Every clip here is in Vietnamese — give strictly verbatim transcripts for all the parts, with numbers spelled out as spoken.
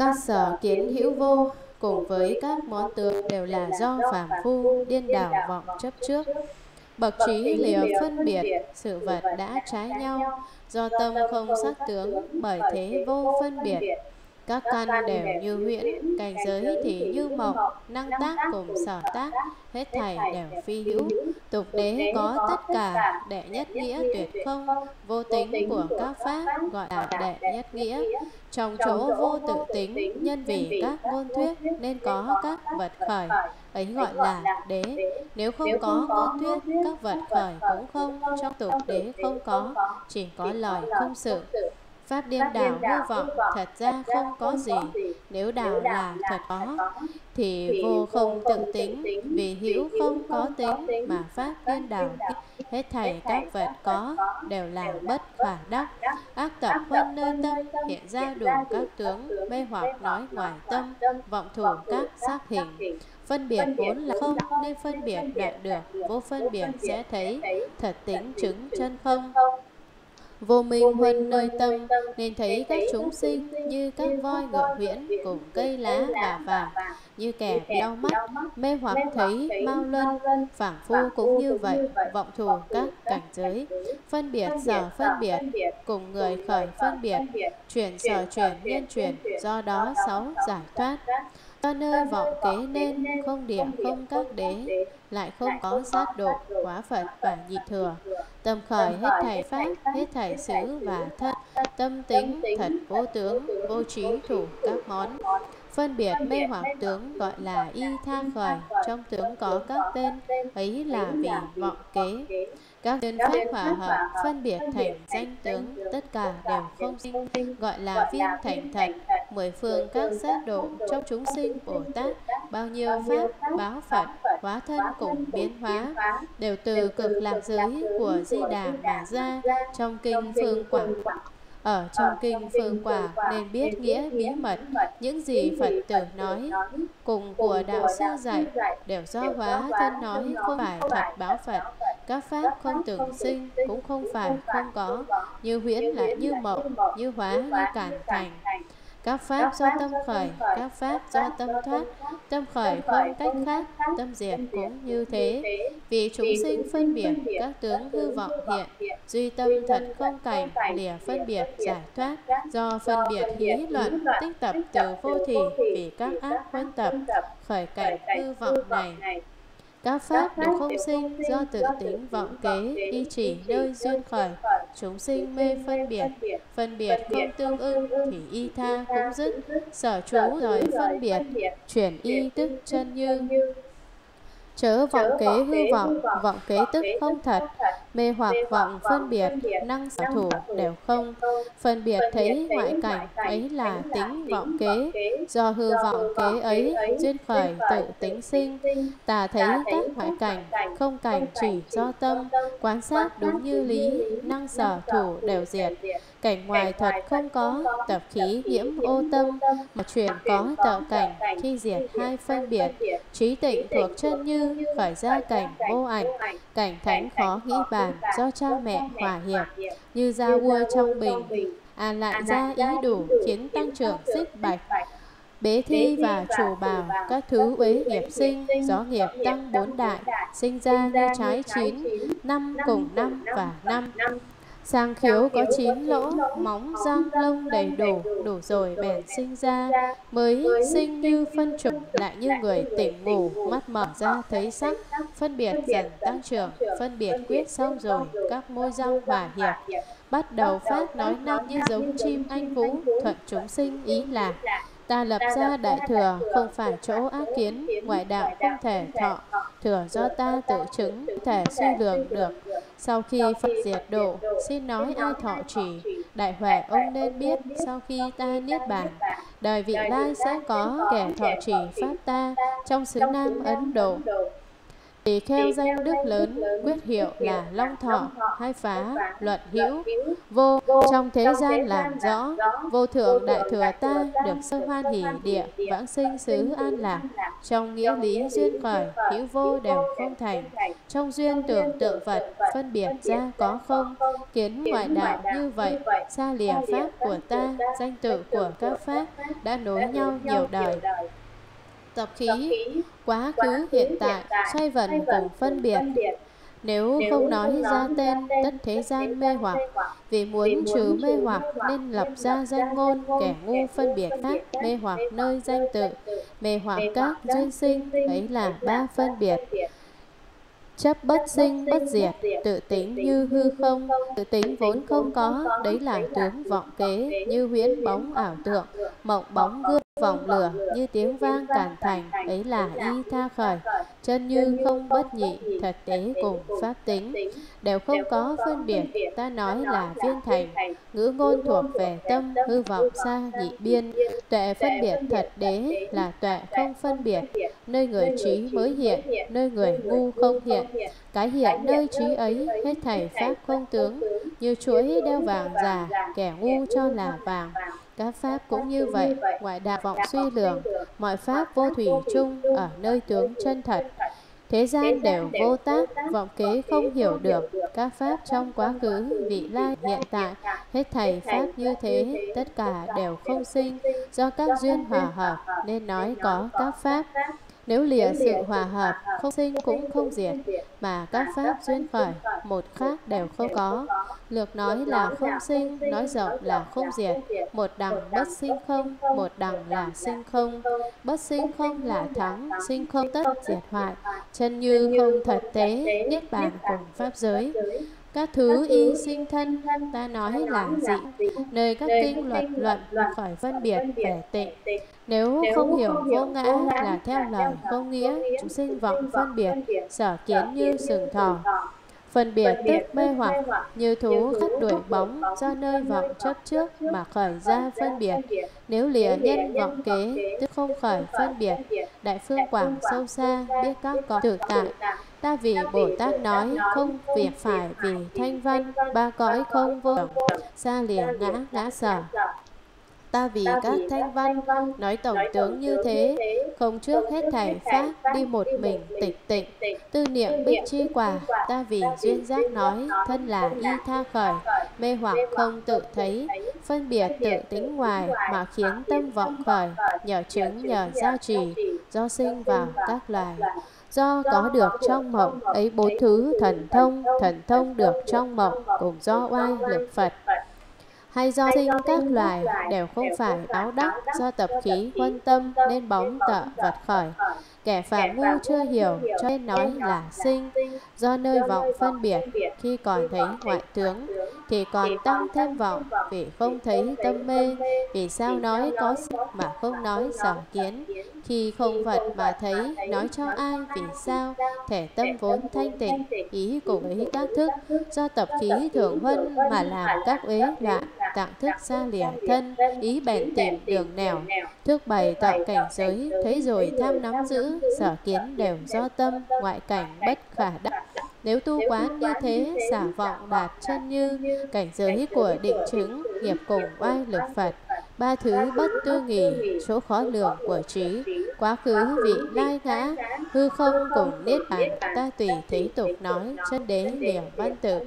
Các sở kiến hữu vô cùng với các món tướng đều là do phàm phu điên đảo vọng chấp trước. Bậc trí lìa phân biệt, sự vật đã trái nhau, do tâm không sắc tướng, bởi thế vô phân biệt. Các căn đều như huyễn, cảnh giới thì như mộng, năng tác cùng sở tác, hết thảy đều phi hữu. Tục đế có tất cả, đệ nhất nghĩa tuyệt không, vô tính của các pháp gọi là đệ nhất nghĩa. Trong chỗ vô tự tính, nhân vì các ngôn thuyết nên có các vật khởi, ấy gọi là đế. Nếu không có ngôn thuyết, các vật khởi cũng không, trong tục đế không có, chỉ có lời không sự. Pháp điên đảo vô vọng, thật ra không có gì, nếu đảo là thật có, thì vô không tự tính, vì hữu không có tính, mà pháp điên đảo hết thảy các vật có, đều là bất khả đắc. Ác tập huân nơi tâm, hiện ra đủ các tướng, mê hoặc nói ngoài tâm, vọng thủ các sắc hình. Phân biệt vốn là không, nên phân biệt đoạn được, vô phân biệt sẽ thấy, thật tính chứng chân không. Vô minh huân nơi tâm, nên thấy các chúng sinh như các voi ngựa huyễn cùng cây lá và vàng, như kẻ đau mắt, mê hoặc thấy mau luân, phảng phu cũng như vậy, vọng thủ các cảnh giới. Phân biệt sở phân biệt, cùng người khởi phân biệt, chuyển sở chuyển nhân chuyển, do đó sáu giải thoát. Do nơi vọng kế nên, không điểm không các đế, lại không có sát độ, quá Phật và nhị thừa. Tâm khởi hết thảy pháp, hết thảy xứ và thân, tâm tính thật vô tướng, vô trí thủ các món. Phân biệt mê hoặc tướng gọi là y tha khởi, trong tướng có các tên, ấy là vì vọng kế. Các duyên pháp hòa hợp, phân biệt thành danh tướng, tất cả đều không sinh, gọi là viên thành thật. Mười phương các giác độ, trong chúng sinh Bồ Tát, bao nhiêu pháp, báo Phật, hóa thân cùng biến hóa, đều từ cực lạc giới của Di Đà mà ra. Trong kinh Phương Quả, ở trong kinh Phương Quả nên biết nghĩa bí mật, những gì Phật tử nói cùng của đạo sư dạy đều do hóa thân nói, không phải thật báo Phật. Các pháp không tưởng sinh, cũng không phải không có, như huyễn lại như mộng, như hóa như cản thành. Các pháp do tâm khởi, các pháp do tâm thoát, tâm khởi không cách khác, tâm diệt cũng như thế. Vì chúng sinh phân biệt, các tướng hư vọng hiện, duy tâm thật không cảnh, lìa phân biệt giải thoát. Do phân biệt hí luận, tích tập từ vô thị, vì các ác huân tập, khởi cảnh hư vọng này. Các pháp đều không sinh, do tự tính vọng kế, y chỉ nơi duyên khởi. Chúng sinh mê phân biệt, phân biệt không tương ưng, thì y tha cũng dứt. Sở trú giới phân biệt, chuyển y tức chân như. Chớ vọng kế hư vọng, vọng kế tức không thật. Mê hoặc vọng phân biệt, năng sở thủ đều không. Phân biệt thấy ngoại cảnh, ấy là tính vọng kế. Do hư vọng kế ấy, duyên khởi tự tính sinh. Tà thấy các ngoại cảnh, không cảnh chỉ do tâm. Quán sát đúng như lý, năng sở thủ đều diệt. Cảnh ngoài thật không có, tập khí nhiễm ô tâm, mà chuyển có tạo cảnh, khi diệt hai phân biệt. Trí tịnh thuộc chân như, khởi ra cảnh vô ảnh, cảnh thánh khó nghĩ bàn, do cha mẹ hòa hiệp, như da ua trong bình, à lại ra ý đủ, khiến tăng trưởng xích bạch. Bế thi và chủ bào, các thứ uế nghiệp sinh, gió nghiệp tăng bốn đại, sinh ra như trái chín, năm cùng năm và năm. Sang khiếu có chín lỗ, móng răng lông đầy đủ, đủ rồi bèn sinh ra. Mới sinh như phân chủng, lại như người tỉnh ngủ, mắt mở ra thấy sắc. Phân biệt dần tăng trưởng, phân biệt quyết xong rồi, các môi răng hòa hiệp. Bắt đầu phát nói năng như giống chim anh vũ, thuận chúng sinh ý lạc. Ta lập ra đại thừa, không phải chỗ ác kiến, ngoại đạo không thể thọ. Thừa do ta tự chứng, thể suy lường được. Sau khi Phật diệt độ, xin nói ai thọ trì, đại huệ ông nên biết, sau khi ta niết bàn, đời vị lai sẽ có kẻ thọ trì pháp ta trong xứ Nam Ấn Độ. Tỳ kheo danh đức lớn, quyết hiệu là Long Thọ, hai phá, luận hữu, vô, trong thế gian làm rõ, vô thượng đại thừa ta, được sơ hoan hỷ địa, vãng sinh xứ an lạc, trong nghĩa lý duyên khởi, hữu vô đều không thành, trong duyên tưởng tượng vật, phân biệt ra có không, kiến ngoại đạo như vậy, xa lìa pháp của ta, danh tự của các pháp, đã nối nhau nhiều đời. Tập khí, quá khứ, hiện tại, xoay vần cùng phân biệt. Nếu không nói ra tên tất thế gian mê hoặc, vì muốn trừ mê hoặc nên lập ra danh ngôn, kẻ ngu phân biệt khác, mê hoặc nơi danh tự, mê hoặc các danh sinh, ấy là ba phân biệt. Chấp bất sinh, bất diệt, tự tính như hư không, tự tính vốn không có, đấy là tướng vọng kế, như huyễn bóng ảo tượng, mộng bóng gương vòng lửa, như tiếng vang càn thành, ấy là y tha khởi, chân như không bất nhị, thật tế cùng pháp tính, đều không có phân biệt, ta nói là viên thành, ngữ ngôn thuộc về tâm, hư vọng xa nhị biên, tuệ phân biệt thật đế là tuệ không phân biệt, nơi người trí mới hiện, nơi người ngu không hiện, cái hiện nơi trí ấy, hết thảy pháp không tướng, như chuỗi đeo vàng già, kẻ ngu cho là vàng. Các pháp cũng như vậy, ngoại đạo vọng suy lường, mọi pháp vô thủy chung ở nơi tướng chân thật. Thế gian đều vô tác, vọng kế không hiểu được, các pháp trong quá khứ, vị lai, hiện tại, hết thảy pháp như thế, tất cả đều không sinh, do các duyên hòa hợp nên nói có các pháp. Nếu lìa sự hòa hợp, không sinh cũng không diệt, mà các pháp duyên khởi, một khác đều không có. Lược nói là không sinh, nói rộng là không diệt, một đằng bất sinh không, một đằng là sinh không. Bất sinh không là thắng, sinh không tất diệt hoại, chân như không thật tế, niết bàn cùng pháp giới. Các thứ y sinh thân, ta nói là dị, nơi các kinh luật luận khỏi phân biệt về tịnh. Nếu không hiểu vô ngã là theo lời vô nghĩa, chúng sinh vọng phân biệt, sở kiến như sừng thỏ. Phân biệt tức mê hoặc, như thú khắc đuổi bóng, do nơi vọng chấp trước mà khởi ra phân biệt. Nếu lìa nhân vọng kế, tức không khởi phân biệt. Đại phương quảng sâu xa, biết các có tự tại. Ta vì Bồ Tát nói, không việc phải vì thanh văn, ba cõi không vô động, xa lìa ngã ngã sở. Ta vì các thanh văn, nói tổng tướng như thế, không trước hết thảy pháp, đi một mình tịch tịnh, tư niệm bích chi quả. Ta vì duyên giác nói, thân là y tha khởi, mê hoặc không tự thấy, phân biệt tự tính ngoài mà khiến tâm vọng khởi, nhờ chứng nhờ gia trì, do sinh vào các loài. Do có được trong mộng, ấy bốn thứ thần thông, thần thông được trong mộng, cùng do oai lực Phật. Hay do sinh các loài đều không phải báo đắc, do tập khí quan tâm nên bóng tợ vật khởi. Kẻ phạm ngu chưa hiểu cho nên nói là sinh, do nơi vọng phân biệt, khi còn thấy ngoại tướng thì còn tăng thêm vọng, vì không thấy tâm mê. Vì sao nói có sinh mà không nói sở kiến? Khi không vật mà thấy, nói cho ai? Vì sao? Thể tâm vốn thanh tịnh, ý cùng ý các thức, do tập khí thường huân mà làm các uế loạn, tạng thức xa lìa thân, ý bèn tìm đường nẻo, thức bày tạo cảnh giới, thấy rồi tham nắm giữ, sở kiến đều do tâm, ngoại cảnh bất khả đắc. Nếu tu quán như thế, xả vọng đạt chân như, cảnh giới của định chứng, nghiệp cùng oai lực Phật. Ba thứ bất tư nghỉ, số khó lường của trí, quá khứ vị lai ngã, hư không cùng niết bàn, ta tùy thế tục nói, chân đế liễu văn tự.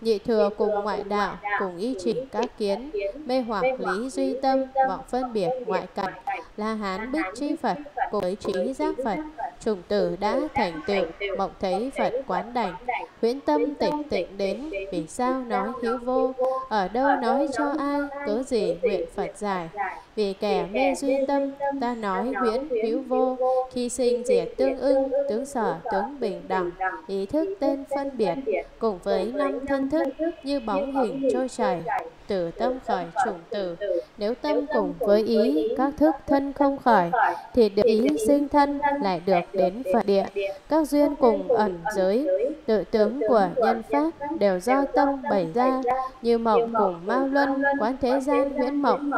Nhị thừa cùng ngoại đạo, cùng y chỉnh các kiến, mê hoặc lý duy tâm, vọng phân biệt ngoại cảnh, La Hán bích chi Phật, cùng với trí giác Phật, trùng tử đã thành tựu, mộng thấy Phật quán đảnh, huyễn tâm tịnh tịnh đến. Vì sao nói hữu vô? Ở đâu nói cho ai? Cớ gì nguyện Phật giải? Vì kẻ mê duy tâm, ta nói huyễn hữu vô. Khi sinh diệt tương ưng, tướng sở tướng bình đẳng, ý thức tên phân biệt, cùng với năm thân thức, như bóng hình trôi chảy, từ tâm khởi trùng tử. Nếu tâm cùng với ý, các thức thân không khởi, thì được ý sinh thân, lại được đến Phật địa. Các duyên cùng ẩn giới, tự tướng của nhân pháp đều do tâm bày ra, như mộng cùng mao luân, quán thế gian huyễn mộng,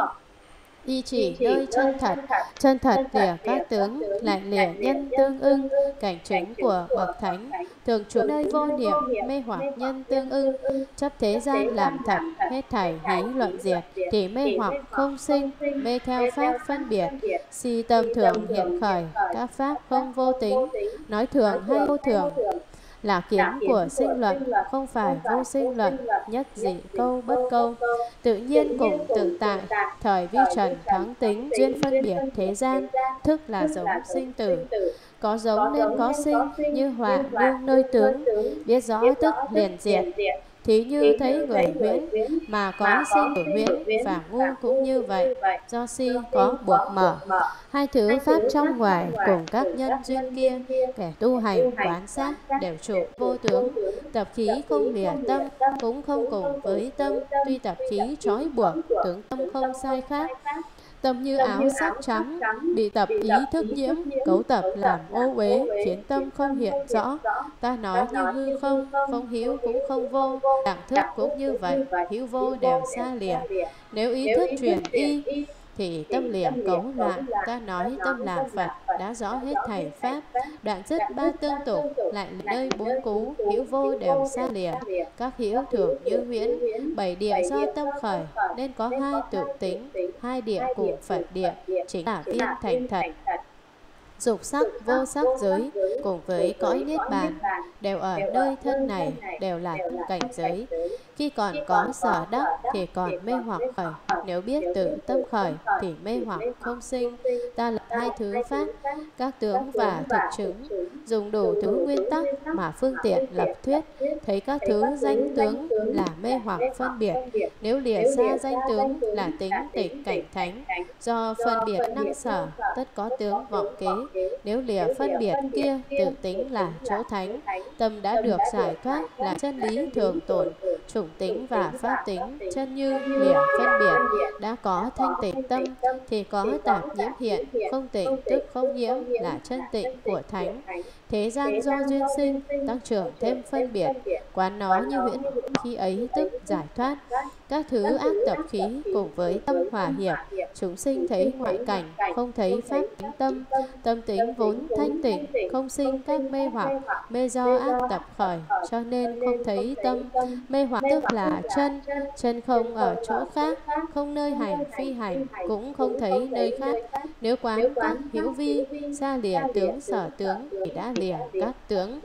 y chỉ nơi chân thật, chân thật lìa các tướng, lại lìa nhân tương ưng, cảnh chứng của bậc thánh, thường trụ nơi vô niệm, mê hoặc nhân tương ưng, chấp thế gian làm thật, hết thảy hí luận diệt, thì mê hoặc không sinh, mê theo pháp phân biệt, si tâm thường hiện khởi, các pháp không vô tính, nói thường hay vô thường. là kiến của sinh luận, không phải vô sinh luận, nhất dị câu bất câu, tự nhiên cùng tự tại, thời vi trần thắng tính, duyên phân biệt thế gian, thức là giống sinh tử. Có giống nên có sinh, như họa đương nơi tướng, biết rõ tức liền diệt. Thí như thấy người huyễn mà có sinh tử huyễn, và ngu cũng như vậy, do si có buộc mở. Hai thứ pháp trong ngoài cùng các nhân duyên kia, kẻ tu hành quán sát đều trụ vô tướng. Tập khí không lìa tâm, cũng không cùng với tâm, tuy tập khí trói buộc, tướng tâm không sai khác. Tâm như áo sắc trắng, bị tập ý thức nhiễm, cấu tập làm ô uế, khiến tâm không hiện rõ. Ta nói như hư không, không hữu cũng không vô, đẳng thức cũng như vậy, hữu vô đều xa lìa. Nếu ý thức truyền y, thì tâm lìa cấu loạn, ta nói tâm là Phật, đã rõ hết thảy pháp, đoạn dứt ba tương tục, lại nơi bốn cú, hữu vô đều xa lìa. Các hữu thường như huyễn, bảy địa do tâm khởi, nên có hai tự tính, hai địa cùng Phật địa, chính là tiên thành thật. Dục sắc, vô sắc giới, cùng với cõi Niết Bàn, đều ở nơi thân này, đều là cảnh giới. Khi còn có sở đắc thì còn mê hoặc khởi, nếu biết tự tâm khởi thì mê hoặc không sinh. Ta là hai thứ pháp, các tướng và thực chứng, dùng đủ thứ nguyên tắc mà phương tiện lập thuyết, thấy các thứ danh tướng là mê hoặc phân biệt. Nếu lìa xa danh tướng là tính tịch cảnh thánh, do phân biệt năng sở, tất có tướng vọng kế. Nếu lìa phân biệt kia, tự tính là chỗ thánh, tâm đã được giải thoát là chân lý thường tồn. Chủng tính và pháp tính, chân như lìa phân biệt, đã có thanh tịnh tâm thì có tạp nhiễm hiện, không tịnh tức không nhiễm là chân tịnh của thánh. Thế gian do duyên sinh, tăng trưởng thêm phân biệt, quán nó như huyễn, khi ấy tức giải thoát. Các thứ ác tập khí cùng với tâm hòa hiệp, chúng sinh thấy ngoại cảnh, không thấy pháp tính tâm. Tâm tính vốn thanh tịnh, không sinh các mê hoặc, mê do ác tập khởi, cho nên không thấy tâm. Mê hoặc tức là chân, chân không ở chỗ khác, không nơi hành phi hành, cũng không thấy nơi khác. Nếu quán các hữu vi, xa lìa tướng sở tướng thì đã lìa các tướng.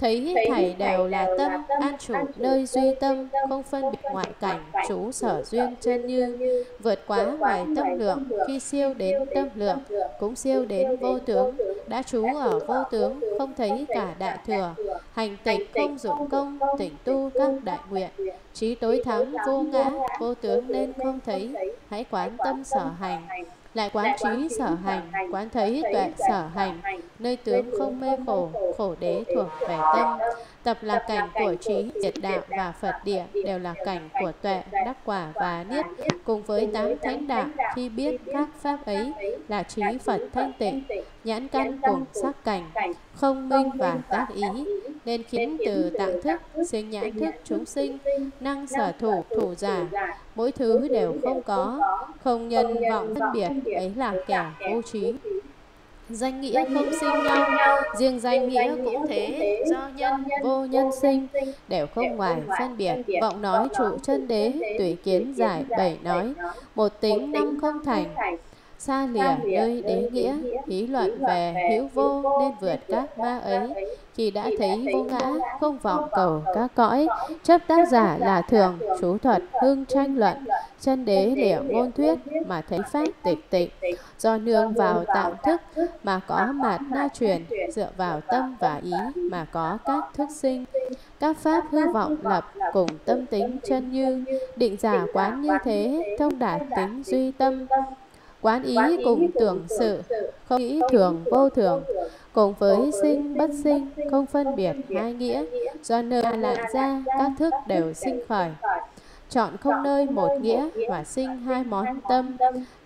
Thấy hết thảy đều là tâm, an trụ nơi duy tâm, không phân biệt ngoại cảnh, trú sở duyên chân như. Vượt quá ngoài tâm lượng, khi siêu đến tâm lượng, cũng siêu đến vô tướng. Đã trú ở vô tướng, không thấy cả đại thừa. Hành tịch không dụng công, tỉnh tu các đại nguyện. Trí tối thắng vô ngã, vô tướng nên không thấy, hãy quán tâm sở hành. Lại quán trí sở hành, quán thấy tuệ sở hành, nơi tướng không mê khổ, khổ đế thuộc về tâm. Tập là cảnh của trí, diệt đạo và Phật địa đều là cảnh của tuệ, đắc quả và niết. Cùng với tám thánh đạo, khi biết các pháp ấy là trí Phật thanh tịnh, nhãn căn cùng sắc cảnh, không minh và tác ý, nên khiến từ tạng thức sinh nhãn thức chúng sinh, năng sở thủ, thủ giả, mỗi thứ đều không có, không nhân vọng phân biệt, ấy là kẻ vô trí. Danh nghĩa không sinh nhau, riêng danh nghĩa cũng thế, do nhân vô nhân sinh, đều không ngoài phân biệt. Vọng nói trụ chân đế, tùy kiến giải bảy nói, một tính năm không thành, xa lìa nơi đế nghĩa, ý luận về hữu vô nên vượt các ma ấy. Khi đã thấy vô ngã, không vọng cầu các cõi, chấp tác giả là thường, chú thuật hương tranh luận, chân đế lìa ngôn thuyết mà thấy pháp tịch tịnh. Do nương vào tạng thức mà có mạt na truyền, dựa vào tâm và ý mà có các thức sinh. Các pháp hư vọng lập cùng tâm tính chân như, định giả quán như thế, thông đạt tính duy tâm. Quán ý cùng tưởng sự, không nghĩ thường vô thường, cùng với sinh bất sinh, không phân biệt hai nghĩa, do nơi lạn ra các thức đều sinh khởi. Chọn không nơi một nghĩa và sinh hai món tâm,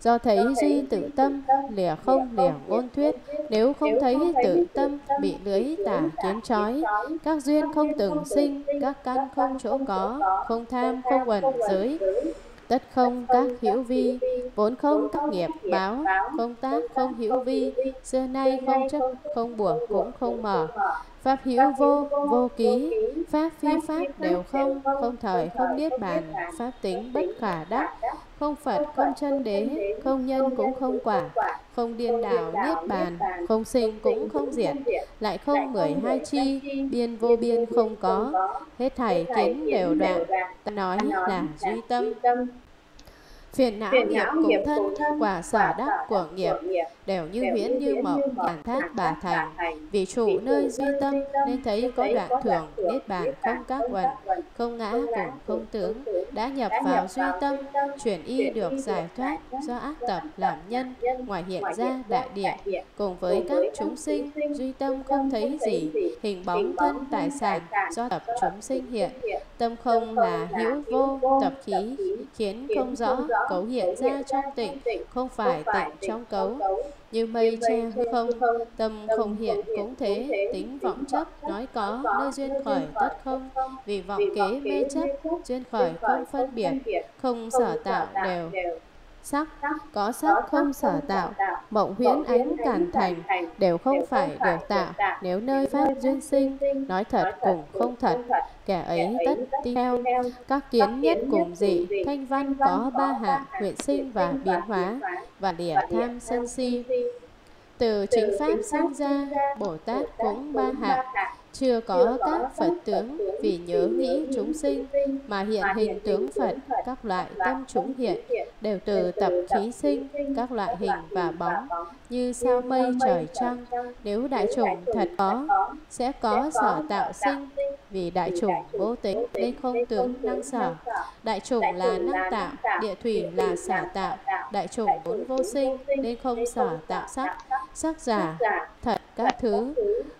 do thấy duy tự tâm, lìa không lìa ngôn thuyết. Nếu không thấy tự tâm, bị lưới tả kiến trói, các duyên không từng sinh, các căn không chỗ có, không tham không uẩn giới. Tất không các hữu vi, vốn không các nghiệp báo, không tác không hữu vi, xưa nay không chấp không buộc cũng không mở. Pháp hữu vô, vô ký, pháp phi pháp đều không, không thời không niết bàn, pháp tính bất khả đắc, không Phật không chân đế, không nhân cũng không quả, không điên đảo niết bàn, không sinh cũng không diệt, lại không mười hai chi, biên vô biên không có, hết thảy kiến đều đoạn, ta nói là duy tâm. Phiền não nghiệp cùng thân, quả sở đắc của nghiệp, đều như huyễn như mộng, bản thác bà thành. Vì trụ nơi duy tâm, nên thấy có đoạn thường, niết bàn không các uẩn, không ngã cùng không tướng, đã nhập vào duy tâm, chuyển y được giải thoát, do ác tập làm nhân, ngoài hiện ra đại địa. Cùng với các chúng sinh, duy tâm không thấy gì, hình bóng thân tài sản, do tập chúng sinh hiện. Tâm không là hữu vô, tập khí, khiến không rõ, cấu hiện ra trong tịnh, không phải tịnh trong cấu. Như mây che hư không, tâm không hiện cũng thế, tính vọng chấp, nói có, nơi duyên khởi tất không. Vì vọng kế mê chấp, duyên khởi không phân biệt, không sở tạo đều. Sắc, có sắc không sở tạo, mộng huyễn ánh cản thành, đều không phải đều tạo, nếu nơi pháp duyên sinh, nói thật cùng không thật, kẻ ấy tất tin theo. Các kiến nhất cùng dị, thanh văn có ba hạng, huyện sinh và biến hóa, và lìa tham sân si. Từ chính pháp sinh ra, Bồ Tát cũng ba hạng, chưa có các Phật tướng, vì nhớ nghĩ chúng sinh mà hiện hình tướng Phật. Các loại tâm chúng hiện đều từ tập khí sinh, các loại hình và bóng như sao mây trời trăng. Nếu đại chủng thật có, sẽ có sở tạo sinh, vì đại chủng vô tính nên không tướng năng sở. Đại chủng là năng tạo, địa thủy là sở tạo. Đại chủng vốn vô sinh nên không sở tạo sắc, sắc giả, thật các thứ.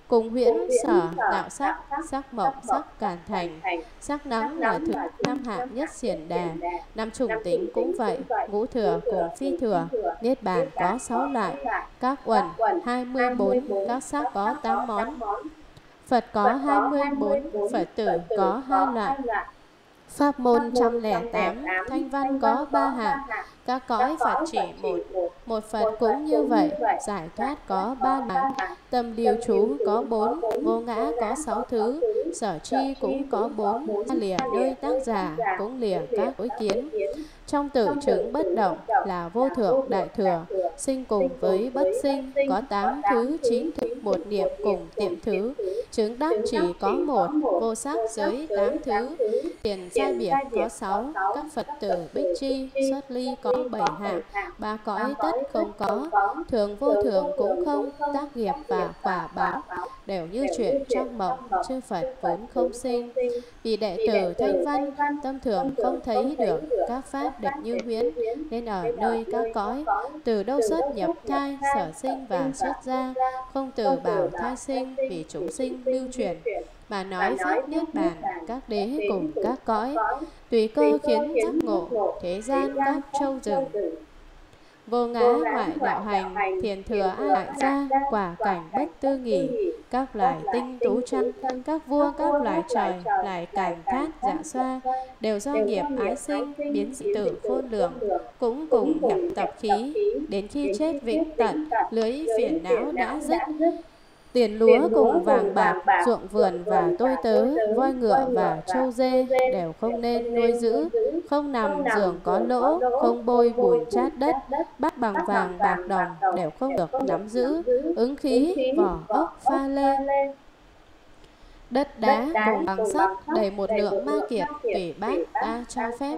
Cùng huyễn sở tạo sắc, sắc mộng, sắc càn thành. Sắc nắng là thực tam hạng nhất xiển đà. Năm chủng tính cũng vậy, ngũ thừa cùng phi thừa. Niết bàn có sáu loại, các uẩn hai mươi bốn, các sắc có tám món. Phật có hai mươi bốn, Phật tử có hai loại. Pháp môn một trăm lẻ tám, thanh văn có ba hạng, các cõi Phật chỉ một. Một Phật cũng như vậy, giải thoát có ba hạng, tâm điều chú có bốn, vô ngã có sáu thứ, sở tri cũng có bốn, lìa nơi tác giả, cũng lìa các đối kiến. Trong tự chứng bất động là vô thượng đại thừa, sinh cùng với bất sinh, có tám thứ chín thứ, một niệm cùng tiệm thứ. Chứng đắc chỉ có một, vô sắc giới tám thứ, tiền sai biệt có sáu, các Phật tử bích chi, xuất ly có bảy hạng, ba cõi tất không có, thường vô thường cũng không, tác nghiệp và quả báo đều như chuyện trong mộng, chư Phật vốn không sinh. Vì đệ tử thanh văn, tâm thường không thấy được các pháp được như huyễn, nên ở nơi các cõi, từ đâu xuất nhập thai, sở sinh và xuất gia, không từ bảo thai sinh, vì chúng sinh lưu truyền, mà nói pháp niết bàn, các đế cùng các cõi, tùy cơ khiến giác ngộ, thế gian các châu rừng. Vô ngã ngoại đạo hành, thiền thừa a lại gia, quả cảnh bách tư nghỉ, các loài tinh tú trăng, các vua các loài trời, loài cảnh thác dạ xoa, đều do nghiệp ái sinh, biến dị tử khôn lường, cũng cùng nhập tập khí, đến khi chết vĩnh tận, lưới phiền não đã dứt. Tiền lúa cùng vàng bạc, ruộng vườn và tôi tớ, voi ngựa và trâu dê đều không nên nuôi giữ, không nằm giường có lỗ, không bôi bùn chát đất, bắt bằng vàng bạc đồng đều không được nắm giữ, ứng khí, vỏ ốc pha lê. Đất đá cùng bằng sắt đầy một lượng ma kiệt, tùy bát ta cho phép.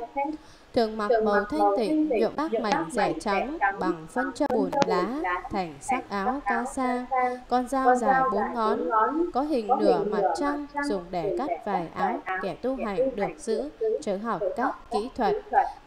Thường mặc màu thanh tịnh, nhuộm các mảnh rẻ trắng bằng phân châu bùn lá, thành sắc áo ca sa. Con dao dài bốn ngón, có hình nửa mặt trăng, dùng để cắt vài áo, kẻ tu hành được giữ, chớ học các kỹ thuật.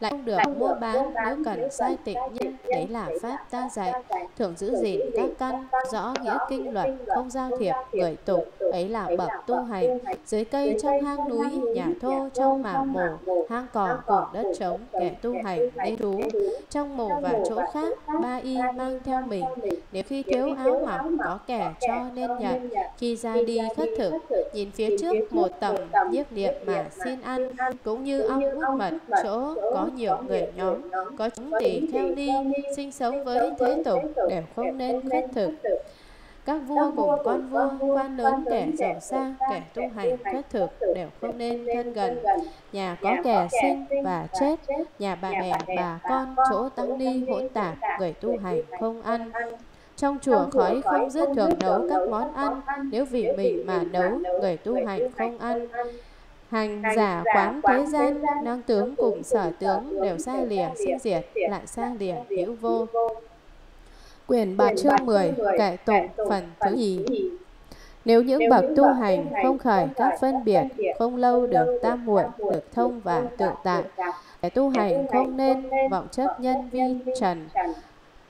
Lại không được mua bán, nếu cần sai tịnh nhân, đấy là pháp ta dạy. Thường giữ gìn các căn, rõ nghĩa kinh luật, không giao thiệp người tục, ấy là bậc tu hành. Dưới cây trong hang núi, nhà thô trong mào mồ, hang cỏ cùng đất trống, kẻ tu hành nên trú trong mồ và chỗ khác, ba y mang theo mình. Nếu khi thiếu áo mặc, có kẻ cho nên nhận. Khi ra đi khất thực, nhìn phía trước một tầng, nhiếp niệm mà xin ăn. Cũng như ong hút mật, chỗ có nhiều người nhóm, có chúng tỷ theo ni, sinh sống với thế tục, đều không nên khất thực. Các vua cùng con vua, quan lớn kẻ giàu sang, kẻ tu hành khất thực đều không nên thân gần. Nhà có kẻ sinh và chết, nhà bà mẹ bà con, chỗ tăng ni hỗn tạp, người tu hành không ăn. Trong chùa khói không dứt, thường nấu các món ăn, nếu vì mình mà nấu, người tu hành không ăn. Hành giả quán thế gian, năng tướng cùng sở tướng, đều sai lìa sinh diệt, lại sai lìa hữu vô. Quyển Bạt chương mười, kệ tụng phần thứ nhì. Nếu những bậc tu hành không khởi các phân biệt, không lâu được tam muội, được thông và tự tại. Kẻ tu hành không nên vọng chấp nhân vi trần.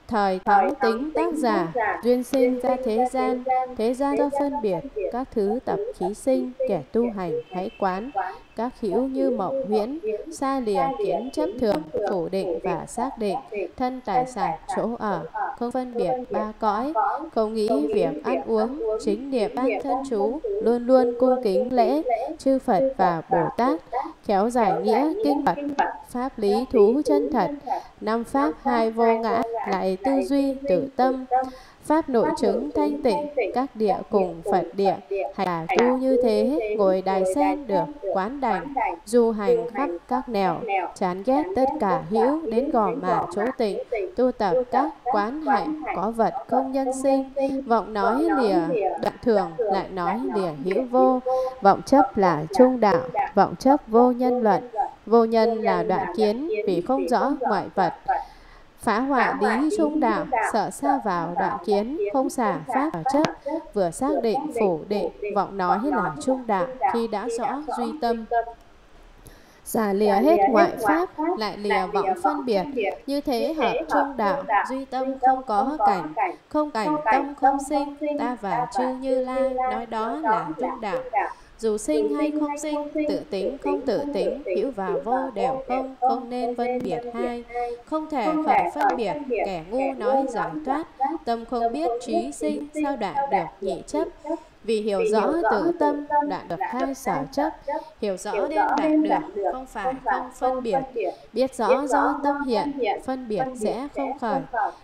Thời thắng tính tác giả, duyên sinh ra thế gian, thế gian do phân biệt, các thứ tập khí sinh, kẻ tu hành hãy quán, các hữu như mộng huyễn, xa lìa kiến chấp thường, phủ định và xác định, thân tài sản chỗ ở, không phân biệt ba cõi, không nghĩ việc ăn uống, chính niệm an thân chú, luôn luôn cung kính lễ, chư Phật và Bồ Tát, khéo giải nghĩa kinh Phật, pháp lý thú chân thật, năm pháp hai vô ngã, lại tư duy tự tâm, pháp nội chứng thanh tịnh, các địa cùng Phật địa, hãy là tu như thế, ngồi đài sen được quán đảnh, du hành khắp các nẻo, chán ghét tất cả hữu, đến gò mã chỗ tịnh, tu tập các quán hạnh, có vật không nhân sinh, vọng nói lìa đoạn thường, lại nói lìa hữu vô, vọng chấp là trung đạo, vọng chấp vô nhân luận, vô nhân là đoạn kiến, vì không rõ ngoại vật. Phá hoại lý trung đạo, sợ xa vào đoạn kiến, không xả pháp vào chấp, vừa xác định, phủ định, vọng nói là trung đạo, khi đã rõ duy tâm. Xả lìa hết ngoại pháp, lại lìa vọng phân biệt, như thế hợp trung đạo, duy tâm không có cảnh, không cảnh tâm không sinh, ta và chư Như Lai, nói đó là trung đạo. Dù sinh hay không sinh, tự tính không tự tính, hữu và vô đều không, không nên phân biệt hai. Không thể khởi phân biệt, kẻ ngu nói giải thoát, tâm không biết trí sinh, sao đoạn được nhị chấp. Vì hiểu rõ tự tâm, đoạn được hai sở chấp, hiểu rõ nên đạt được, không phải không phân biệt. Biết rõ do tâm hiện, phân biệt sẽ không khởi.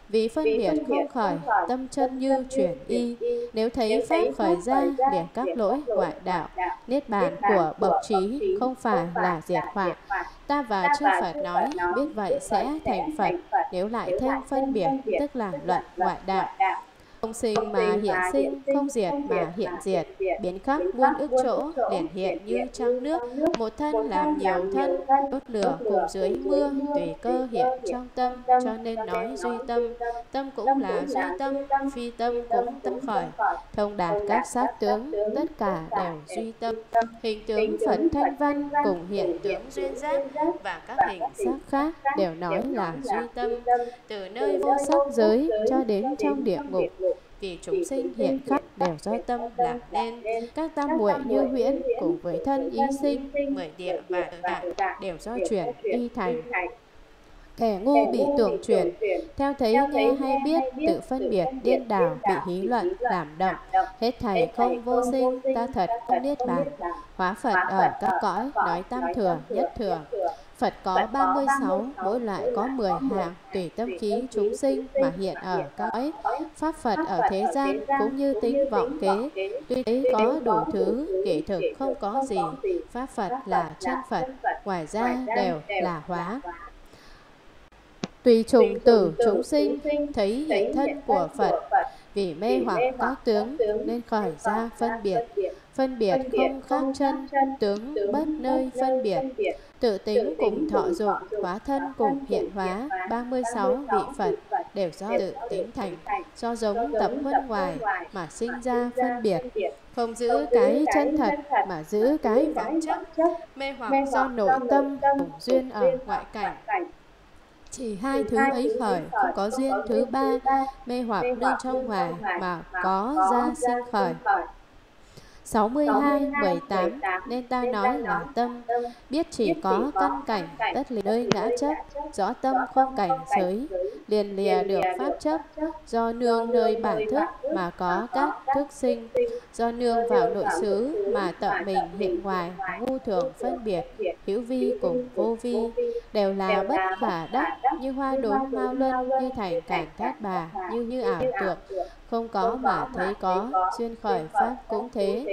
Vì phân biệt không khởi, tâm chân như chuyển y. Nếu thấy pháp khởi ra, liền các lỗi ngoại đạo, niết bàn của bậc trí, không phải là diệt hoại. Ta và chư Phật nói, biết vậy sẽ thành Phật. Nếu lại thêm phân biệt, tức là luận ngoại đạo. Không sinh mà hiện sinh, không diệt mà hiện diệt, biến khắp muôn ức chỗ, liền hiện như trăng nước, một thân làm nhiều thân, đốt lửa cùng dưới mưa, tùy cơ hiện trong tâm, cho nên nói duy tâm. Tâm cũng là duy tâm, phi tâm cũng tâm khởi, thông đạt các sát tướng, tất cả đều duy tâm. Hình tướng Phật thanh văn cùng hiện tướng duyên giác và các hình sắc khác đều nói là duy tâm. Từ nơi vô sắc giới cho đến trong địa ngục, vì chúng sinh hiện khắp đều do tâm làm nên. Các tam muội như huyễn cùng với thân ý sinh, mười địa và tự tại đều do chuyển y thành. Kẻ ngu bị tưởng chuyển, theo thấy nghe hay biết, tự phân biệt điên đảo, bị hí luận làm động. Hết thảy không vô sinh, ta thật không niết bàn, hóa Phật ở các cõi, nói tam thừa nhất thừa. Phật có ba mươi sáu, mỗi loại có mười hàng, tùy tâm khí chúng sinh mà hiện ở các cõi. Pháp Phật ở thế gian cũng như tính vọng kế, tuy ấy có đủ thứ, kể thực không có gì. Pháp Phật là chân Phật, ngoài ra đều là hóa. Tùy chủng tử chúng sinh thấy hiện thân của Phật, vì mê hoặc các tướng nên khởi ra phân biệt. Phân biệt không khác chân, tướng bất nơi phân biệt. Tự tính cùng thọ dụng, hóa thân cùng hiện hóa, ba mươi sáu vị Phật đều do tự tính thành, do giống tập huân ngoài mà sinh ra phân biệt. Không giữ cái chân thật mà giữ cái vọng chấp, mê hoặc do nội tâm cùng duyên ở ngoại cảnh. Chỉ hai thứ ấy khởi, không có duyên thứ ba, mê hoặc nơi trong ngoài mà có ra sinh khởi. sáu mươi hai, mười tám, nên ta nói là tâm. Biết chỉ có căn cảnh, tất lìa nơi ngã chấp, rõ tâm không cảnh giới, liền lìa được pháp chấp. Do nương nơi bản thức mà có các thức sinh, do nương vào nội xứ mà tự mình hiện ngoài, ngu thường phân biệt, hữu vi cùng vô vi, đều là bất khả đắc, như hoa đốm mau luân, như thành cảnh Thát Bà, như như ảo tượng. không có mà thấy có, duyên khởi pháp cũng thế.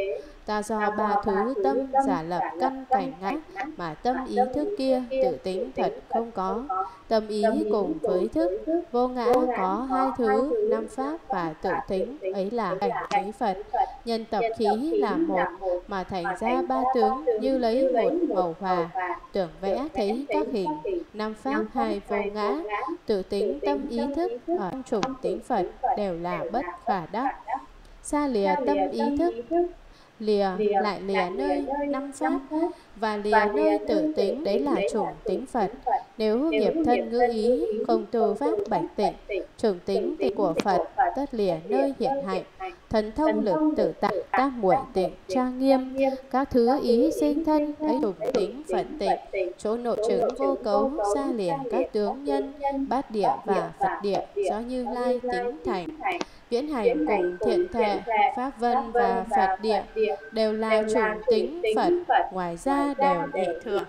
Ta do ba thứ tâm giả lập căn cảnh ngã, mà tâm ý thức kia tự tính thật không có. Tâm ý cùng với thức vô ngã có hai thứ, năm pháp và tự tính, ấy là cảnh giới Phật. Nhân tập khí là một, mà thành ra ba tướng như lấy một màu hòa. Tưởng vẽ thấy các hình, năm pháp hai vô ngã, tự tính tâm ý thức ở chủng tính Phật đều là bất khả đắc. Xa lìa tâm ý thức, lìa lại lìa nơi năm pháp và lìa nơi tự tính, đấy là chủng tính Phật. Nếu nghiệp thân ngữ ý không tu pháp bạch tịnh, chủng tính tịnh của Phật tất lìa nơi hiện hạnh. Thần thông lực tự tại, tác muội tịnh trang nghiêm, các thứ ý sinh thân ấy chủng tính Phật tịnh. Chỗ nội chứng vô cấu xa lìa các tướng nhân, bát địa và Phật địa do Như Lai tính thành. Viễn hành cùng thiện thệ, pháp vân và Phật địa đều là chủng tính Phật, ngoài ra đều nhị thừa.